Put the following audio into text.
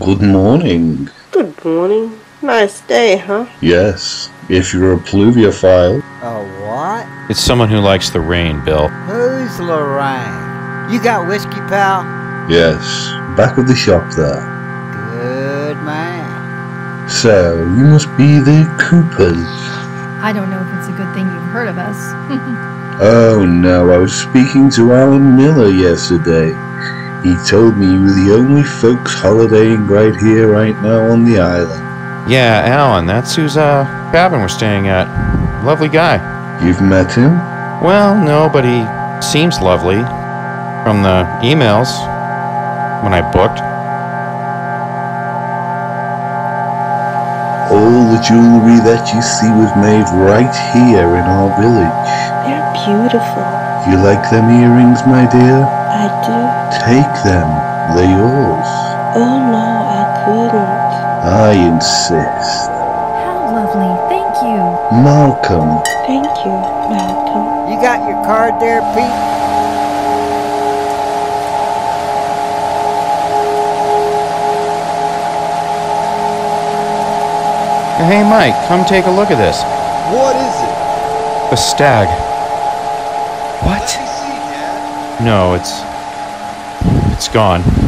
Good morning. Good morning. Nice day, huh? Yes, if you're a pluviophile. A what? It's someone who likes the rain, Bill. Who's Lorraine? You got whiskey, pal? Yes, back of the shop there. Good man. So, you must be the Coopers. I don't know if it's a good thing you've heard of us. Oh no, I was speaking to Alan Miller yesterday. He told me you were the only folks holidaying right here, right now on the island. Yeah, Alan, that's whose cabin we're staying at. Lovely guy. You've met him? Well, no, but he seems lovely. From the emails, when I booked. All the jewelry that you see was made right here in our village. They're beautiful. You like them earrings, my dear? I do. Take them. They're yours. Oh, no, I couldn't. I insist. How lovely. Thank you. Malcolm. Thank you, Malcolm. You got your card there, Pete? Hey, Mike, come take a look at this. What is it? A stag. What? Let me see, Dad. No, it's gone.